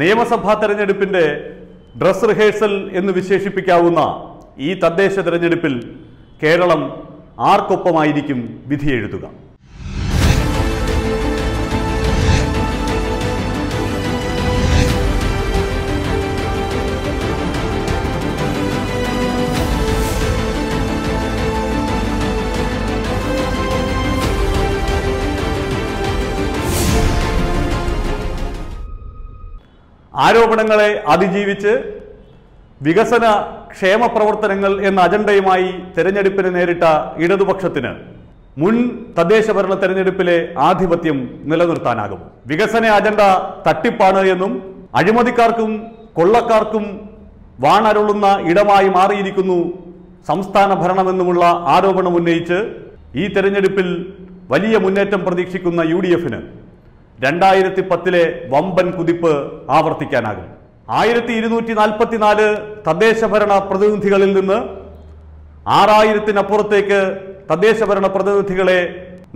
നിയമസഭാ തെരഞ്ഞെടുപ്പിന്റെ dress rehearsal എന്ന് വിശേഷിപ്പിക്കാവുന്ന ഈ തദ്ദേശ തെരഞ്ഞെടുപ്പിൽ കേരളം ആർക്കൊപ്പമായിരിക്കും വിധിയെഴുതുക? ആരോപണങ്ങളെ അതിജീവിച്ച് വികസന ക്ഷേമ പ്രവർത്തനങ്ങൾ എന്ന അജണ്ടയുമായി തെരഞ്ഞെടുപ്പിനെ നേരിട്ട ഇടതുപക്ഷത്തിന് മുൻ തദ്ദേശ ഭരണ തെരഞ്ഞെടുപ്പിലെ ആധിപത്യം നിലനിർത്താനാകും. വികസന അജണ്ട തട്ടിപ്പാണ് എന്നും അഴിമതിക്കാർക്കും കൊള്ളക്കാർക്കും വാണരുളുന്ന ഇടമായി മാറിയിരിക്കുന്നു സംസ്ഥാന ഭരണമെന്നുമുള്ള ആരോപണം ഉന്നയിച്ച് ഈ തെരഞ്ഞെടുപ്പിൽ വലിയ മുന്നേറ്റം പ്രതീക്ഷിക്കുന്ന യു ഡി എഫിന് 2010 വമ്പൻ കുതിപ്പ് ആവർത്തിക്കാനാകും. 1244 തദ്ദേശഭരണ പ്രതിനിധികളിൽ നിന്ന് 6000-നപ്പുറത്തേക്ക് തദ്ദേശഭരണ പ്രതിനിധികളെ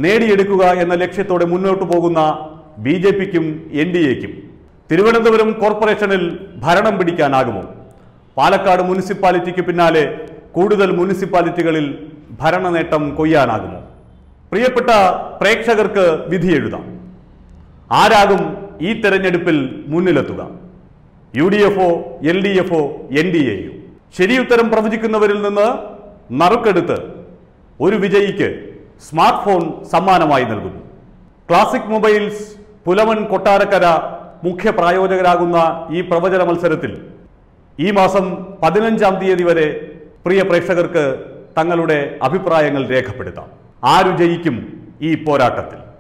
നേടിയെടുക്കുക എന്ന ലക്ഷ്യത്തോടെ മുന്നോട്ടു പോകുന്ന ബി ജെ പിക്കും എൻഡിഎക്കും തിരുവനന്തപുരം കോർപ്പറേഷനിൽ ഭരണം പിടിക്കാനാകുമോ? പാലക്കാട് മുനിസിപ്പാലിറ്റിക്ക് പിന്നാലെ കൂടുതൽ മുനിസിപ്പാലിറ്റികളിൽ ഭരണ നേട്ടം കൊയ്യാനാകുമോ? പ്രിയപ്പെട്ട പ്രേക്ഷകർക്ക് വിധിയെഴുതാം. ആരാകും ഈ തെരഞ്ഞെടുപ്പിൽ മുന്നിലെത്തുക? യുഡിഎഫോ, എൽഡിഎഫോ, എൻഡിഎയോ? ശരിയുത്തരം പ്രവചിക്കുന്നവരിൽ നിന്ന് നറുക്കെടുത്ത് ഒരു വിജയിക്ക് സ്മാർട്ട് ഫോൺ സമ്മാനമായി നൽകുന്നു. ക്ലാസിക് മൊബൈൽസ് പുലവൻ കൊട്ടാരക്കര മുഖ്യ പ്രായോജകരാകുന്ന ഈ പ്രവചന മത്സരത്തിൽ ഈ മാസം 15-ാം തീയതി വരെ പ്രിയ പ്രേക്ഷകർക്ക് തങ്ങളുടെ അഭിപ്രായങ്ങൾ രേഖപ്പെടുത്താം. ആരു ജയിക്കും ഈ പോരാട്ടത്തിൽ?